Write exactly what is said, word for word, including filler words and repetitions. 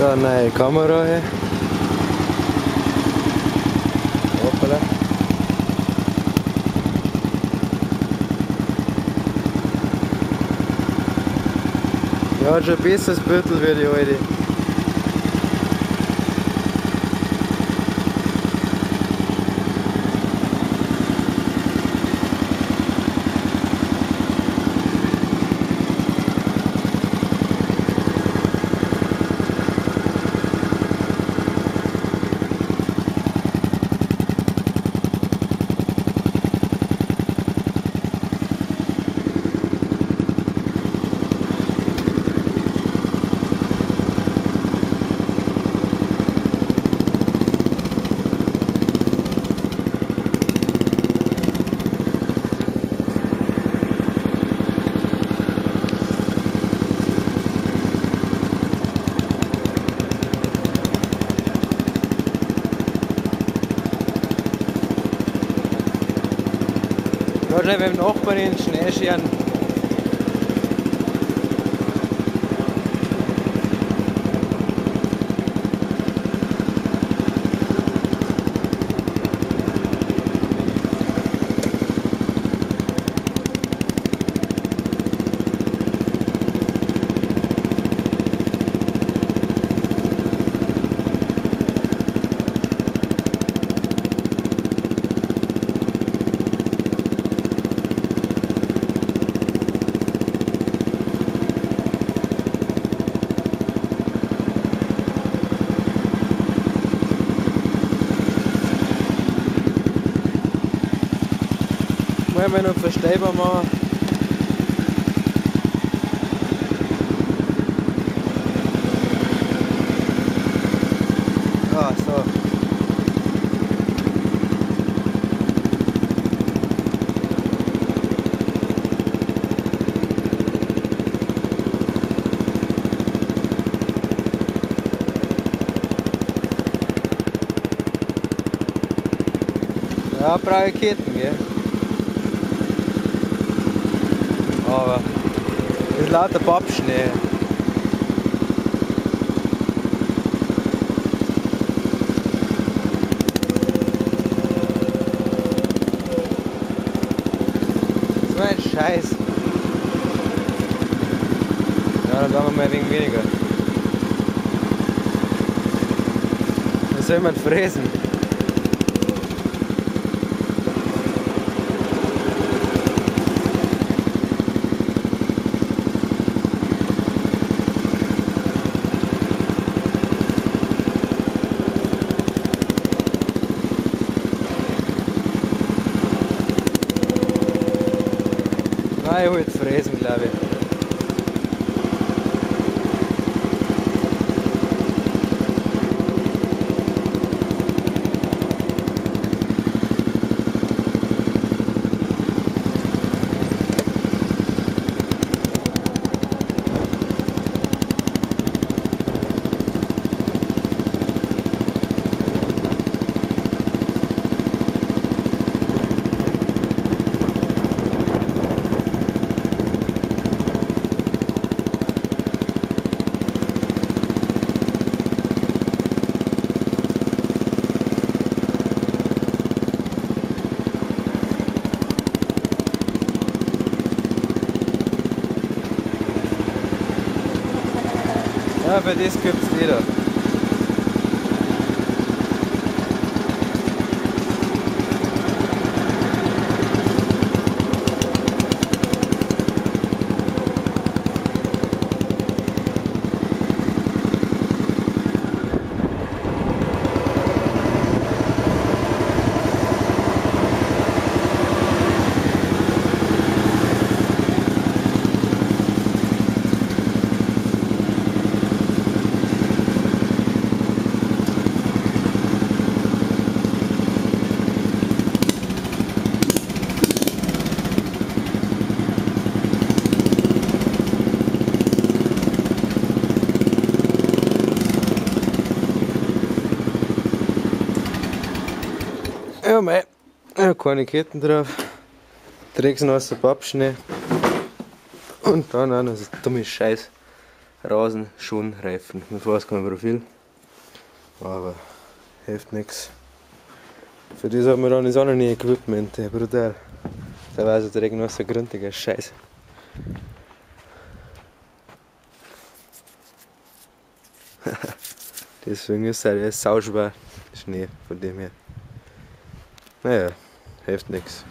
So, eine neue Kamera hier. Hoppala. Ja, schon ein bisschen das Büttel wie die alte. Oder beim Nachbarn in den Schneescheren. Wenn wir noch verstehbar machen. Ah, so. Ja, brauche ich Ketten, gell? Aber das ist lauter Pappschnee. So ein Scheiß. Ja, dann haben wir mal ein wenig weniger. Was soll man fräsen? Ich hole jetzt Fräsen, glaube ich. Ja, bei das gibt's jeder. Ja, mei, keine Ketten drauf, träg's noch aus der Pappschnee und dann auch noch so dummes Scheiß. Rasen, schon Reifen. Mit Fahrrad kein Profil, aber hilft nichts. Für das hat man dann das andere Equipment, ey, brutal. Da war es direkt noch so gründiger Scheiß. Deswegen ist er halt sauschwer Schnee, von dem her. Naja, hilft nichts.